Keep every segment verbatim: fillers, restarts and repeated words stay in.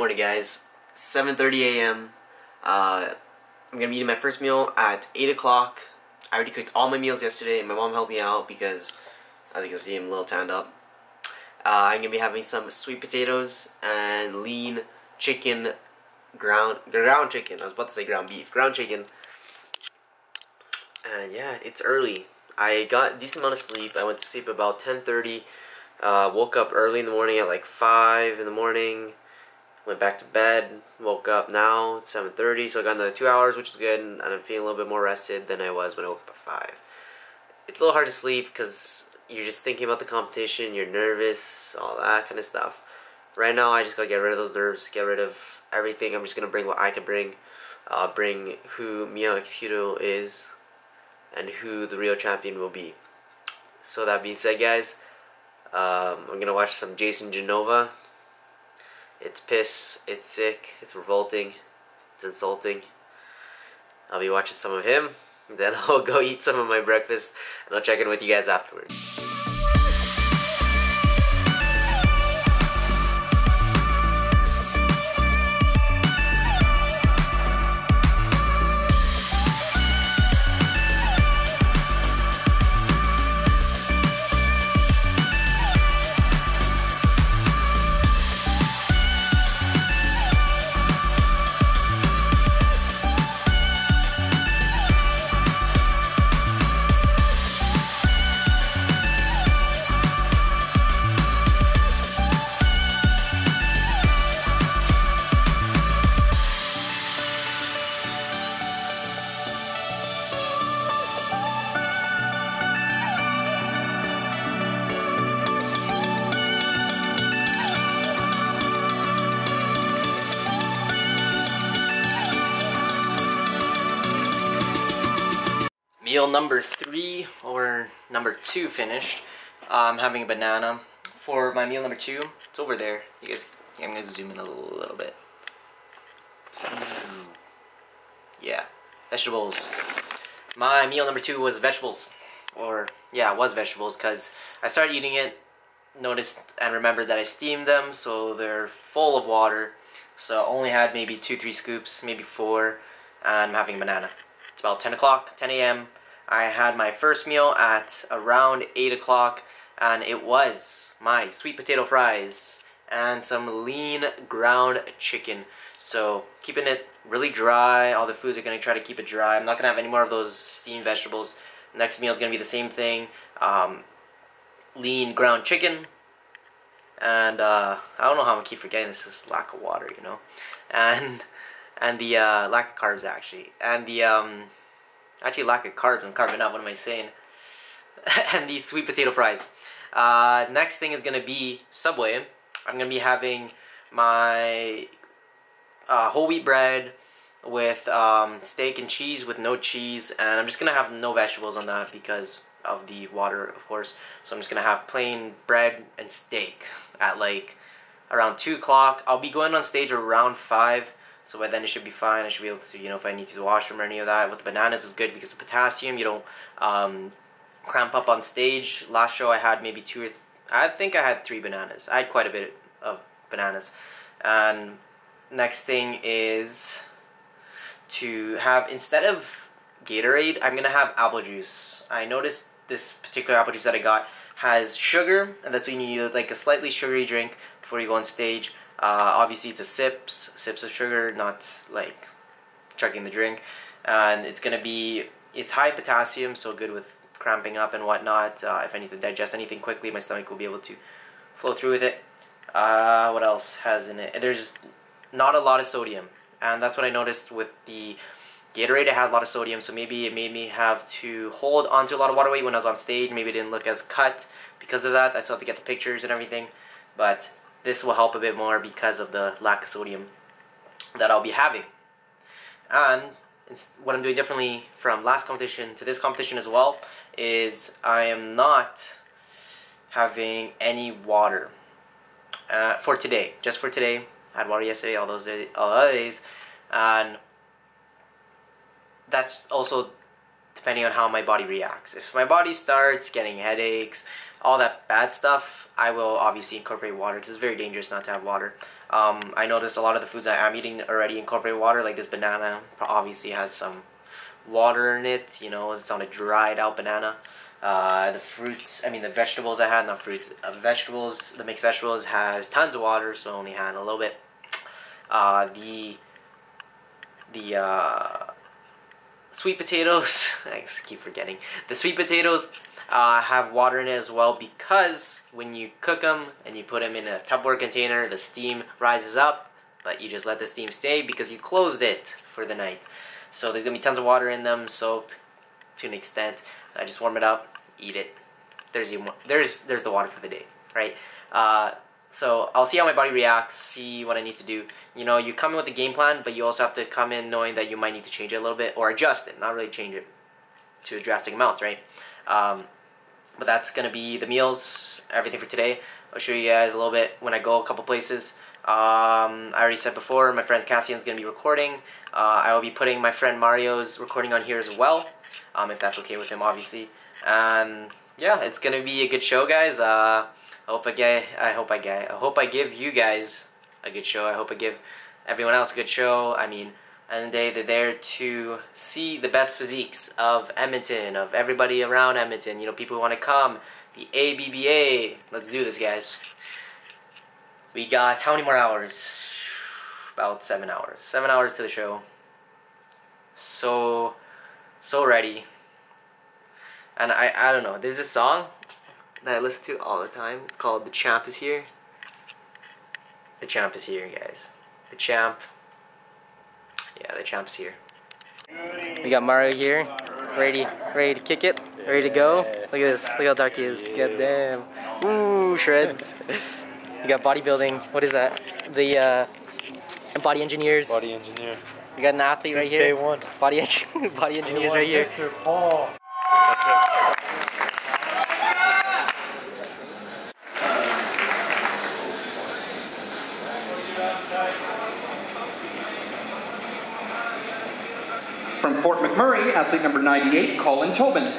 morning, guys. seven thirty a m Uh, I'm gonna be eating my first meal at eight o'clock. I already cooked all my meals yesterday, and my mom helped me out because, as you can see, I'm a little tanned up. Uh, I'm gonna be having some sweet potatoes and lean chicken, ground ground chicken. I was about to say ground beef, ground chicken. And yeah, it's early. I got a decent amount of sleep. I went to sleep about ten thirty. Uh, woke up early in the morning at like five in the morning. Went back to bed. Woke up now. It's seven thirty, so I got another two hours, which is good. And I'm feeling a little bit more rested than I was when I woke up at five. It's a little hard to sleep because you're just thinking about the competition. You're nervous, all that kind of stuff. Right now, I just gotta get rid of those nerves. Get rid of everything. I'm just gonna bring what I can bring. Uh, bring who Michal Excuto is. And who the real champion will be. So that being said, guys, um, I'm gonna watch some Jason Genova. It's piss. It's sick. It's revolting. It's insulting. I'll be watching some of him. Then I'll go eat some of my breakfast, and I'll check in with you guys afterwards. Meal number three, or number two finished. I'm um, having a banana for my meal number two. It's over there. You guys, I'm gonna zoom in a little, little bit. Mm. Yeah, vegetables. My meal number two was vegetables. Or, yeah, it was vegetables, because I started eating it, noticed and remembered that I steamed them, so they're full of water. So I only had maybe two, three scoops, maybe four, and I'm having a banana. It's about ten o'clock, ten a m I had my first meal at around eight o'clock, and it was my sweet potato fries and some lean ground chicken. So keeping it really dry. All the foods are going to try to keep it dry. I'm not going to have any more of those steamed vegetables. Next meal is going to be the same thing. Um, lean ground chicken. And uh, I don't know how I'm going to keep forgetting this. This is lack of water, you know. And and the uh, lack of carbs, actually. And the... um. Actually, lack of carbs. I'm carving out. What am I saying? And these sweet potato fries. Uh, next thing is going to be Subway. I'm going to be having my uh, whole wheat bread with um, steak and cheese with no cheese. And I'm just going to have no vegetables on that because of the water, of course. So I'm just going to have plain bread and steak at like around two o'clock. I'll be going on stage around five. So by then it should be fine. I should be able to, you know, if I need to use the washroom or any of that. With the bananas is good because the potassium, you don't um, cramp up on stage. Last show I had maybe two or, th I think I had three bananas. I had quite a bit of bananas. And next thing is to have, instead of Gatorade, I'm going to have apple juice. I noticed this particular apple juice that I got has sugar. And that's what you need, like a slightly sugary drink before you go on stage. Uh, obviously it's a sips, sips of sugar, not like chugging the drink, and it's going to be, it's high potassium, so good with cramping up and whatnot. Uh, if I need to digest anything quickly, my stomach will be able to flow through with it. Uh, what else has in it? There's not a lot of sodium, and that's what I noticed with the Gatorade. It had a lot of sodium, so maybe it made me have to hold onto a lot of water weight when I was on stage. Maybe it didn't look as cut because of that. I still have to get the pictures and everything, but this will help a bit more because of the lack of sodium that I'll be having. And it's what I'm doing differently from last competition to this competition as well is I am not having any water uh, for today. Just for today. I had water yesterday, all those days, all other days. And that's also depending on how my body reacts. If my body starts getting headaches, all that bad stuff, I will obviously incorporate water because it's very dangerous not to have water. Um, I noticed a lot of the foods I am eating already incorporate water, like this banana obviously has some water in it, you know, it's on a dried out banana. Uh, the fruits, I mean the vegetables I had, not fruits, uh, vegetables, the mixed vegetables has tons of water, so I only had a little bit. Uh, the, the, uh, sweet potatoes, I just keep forgetting, the sweet potatoes uh, have water in it as well, because when you cook them and you put them in a Tupperware container, the steam rises up, but you just let the steam stay because you closed it for the night. So there's going to be tons of water in them, soaked to an extent. I just warm it up, eat it. There's even, there's there's the water for the day, right? Uh, so I'll see how my body reacts, see what I need to do. You know, you come in with a game plan, but you also have to come in knowing that you might need to change it a little bit or adjust it, not really change it to a drastic amount, right? Um, but that's going to be the meals, everything for today. I'll show you guys a little bit when I go a couple places. Um, I already said before, my friend Cassian's going to be recording. Uh, I will be putting my friend Mario's recording on here as well, um, if that's okay with him, obviously. And yeah, it's going to be a good show, guys. Uh, I hope I get, I hope I get, I hope I give you guys a good show. I hope I give everyone else a good show. I mean, at the end of the day, they're there to see the best physiques of Edmonton, of everybody around Edmonton. You know, people who want to come. The A B B A. Let's do this, guys. We got how many more hours? About seven hours. Seven hours to the show. So, so ready. And I, I don't know. There's this song that I listen to all the time. It's called "The Champ Is Here." The champ is here, guys. The champ. Yeah, the champ's here. We got Mario here. Ready, ready to kick it. Ready to go. Look at this. Look how dark he is. God damn. Ooh, shreds. You got bodybuilding. What is that? The uh, body engineers. Body engineer. You got an athlete Since right here. Day one. Body, en body engineers right here. Mister Paul. That's right. From Fort McMurray, athlete number ninety-eight, Colin Tobin.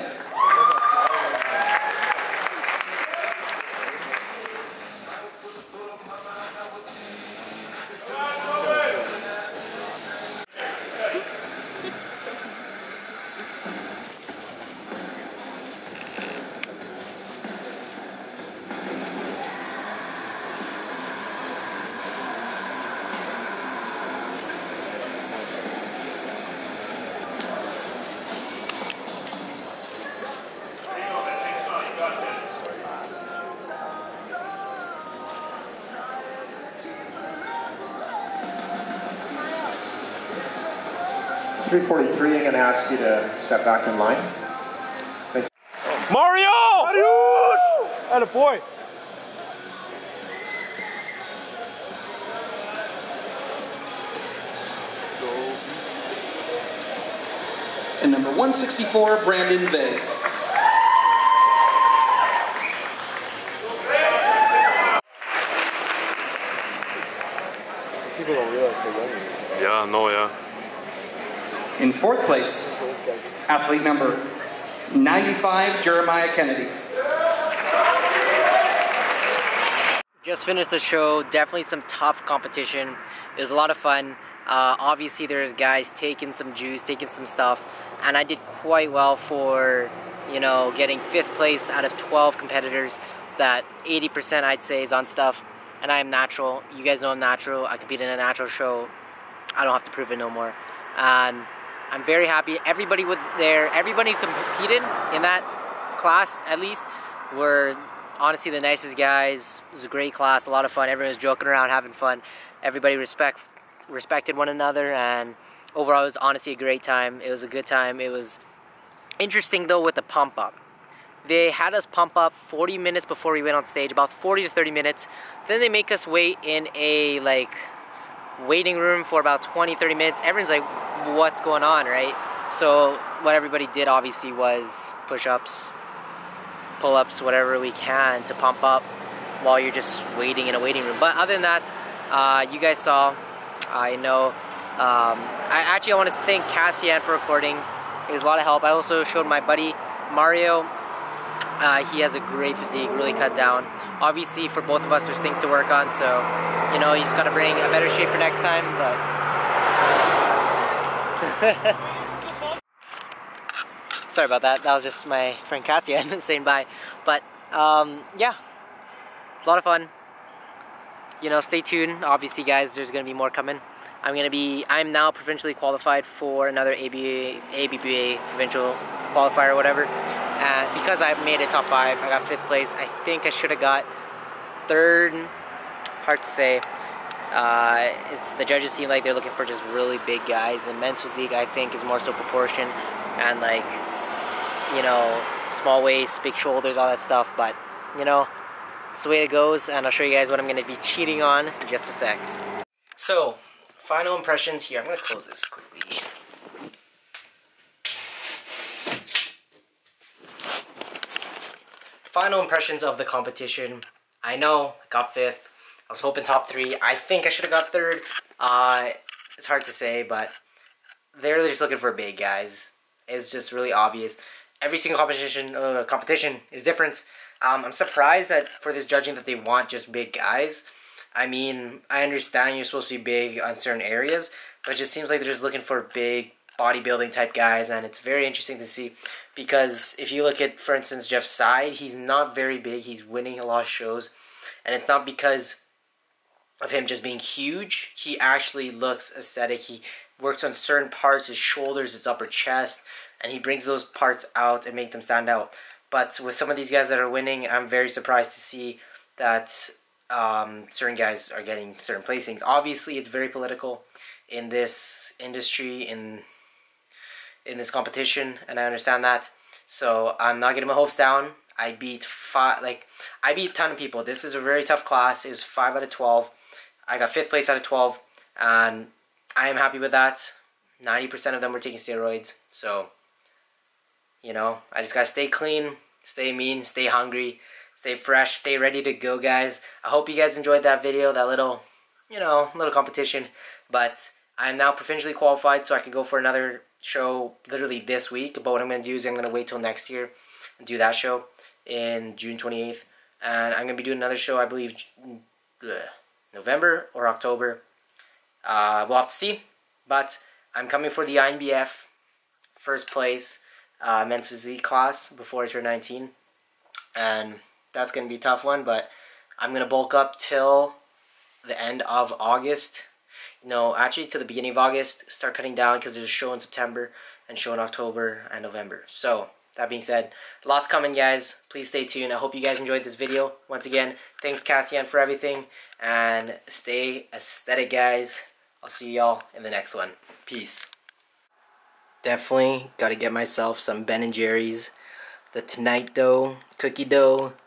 three forty-three, I'm going to ask you to step back in line. Thank you. Mario! Adios! Attaboy! And number one sixty-four, Brandon Bay. People don't realize they're running. Yeah, no, yeah. In fourth place, athlete number ninety-five, Jeremiah Kennedy. Just finished the show. Definitely some tough competition. It was a lot of fun. Uh, obviously, there's guys taking some juice, taking some stuff, and I did quite well for, you know, getting fifth place out of twelve competitors. That eighty percent I'd say is on stuff, and I am natural. You guys know I'm natural. I compete in a natural show. I don't have to prove it no more. And I'm very happy. Everybody with there, everybody who competed in that class, at least, were honestly the nicest guys. It was a great class, a lot of fun. Everyone was joking around, having fun. Everybody respect respected one another, and overall, it was honestly a great time. It was a good time. It was interesting though with the pump up. They had us pump up forty minutes before we went on stage, about forty to thirty minutes. Then they make us wait in a like waiting room for about twenty to thirty minutes. Everyone's like, what's going on, right? So what everybody did obviously was push-ups, pull-ups, whatever we can to pump up while you're just waiting in a waiting room. But other than that, uh, you guys saw, I know, um, I actually I want to thank Cassian for recording. It was a lot of help. I also showed my buddy Mario. Uh, he has a great physique, really cut down. obviously for both of us there's things to work on, so you know, you just gotta bring a better shape for next time, but sorry about that, that was just my friend Cassian saying bye. But um, yeah, a lot of fun. You know, stay tuned, obviously guys, there's gonna be more coming. I'm gonna be, I'm now provincially qualified for another A B A, A B B A provincial qualifier or whatever. And because I made it top five, I got fifth place. I think I should have got third, hard to say. Uh, it's, the judges seem like they're looking for just really big guys, and men's physique I think is more so proportion and like, you know, small waist, big shoulders, all that stuff. But you know, it's the way it goes, and I'll show you guys what I'm gonna be cheating on in just a sec. So, final impressions here. I'm gonna close this quickly. Final impressions of the competition. I know, I got fifth. I was hoping top three. I think I should have got third. Uh, it's hard to say, but they're just looking for big guys. It's just really obvious. Every single competition uh, competition is different. Um, I'm surprised that for this judging that they want just big guys. I mean, I understand you're supposed to be big on certain areas, but it just seems like they're just looking for big bodybuilding type guys, and it's very interesting to see. Because if you look at, for instance, Jeff's side, he's not very big. He's winning a lot of shows. And it's not because of him just being huge. He actually looks aesthetic. He works on certain parts, his shoulders, his upper chest. And he brings those parts out and make them stand out. But with some of these guys that are winning, I'm very surprised to see that um, certain guys are getting certain placings. Obviously, it's very political in this industry, in... in this competition, and I understand that, so I'm not getting my hopes down. I beat five, like I beat a ton of people. This is a very tough class. It was five out of twelve. I got fifth place out of twelve, and I am happy with that. ninety percent of them were taking steroids, so you know, I just gotta stay clean, stay mean, stay hungry, stay fresh, stay ready to go, guys. I hope you guys enjoyed that video, that little, you know, little competition. But I'm now provincially qualified, so I can go for another show literally this week. But what I'm going to do is I'm going to wait till next year and do that show in June twenty-eighth. And I'm going to be doing another show, I believe, November or October. Uh, we'll have to see. But I'm coming for the I N B F first place uh, men's physique class before I turn nineteen. And that's going to be a tough one. But I'm going to bulk up till the end of August. No, actually to the beginning of August, start cutting down because there's a show in September and show in October and November. So, that being said, lots coming, guys. Please stay tuned. I hope you guys enjoyed this video. Once again, thanks Cassian for everything, and stay aesthetic, guys. I'll see y'all in the next one. Peace. Definitely got to get myself some Ben and Jerry's, the Tonight Dough, cookie dough,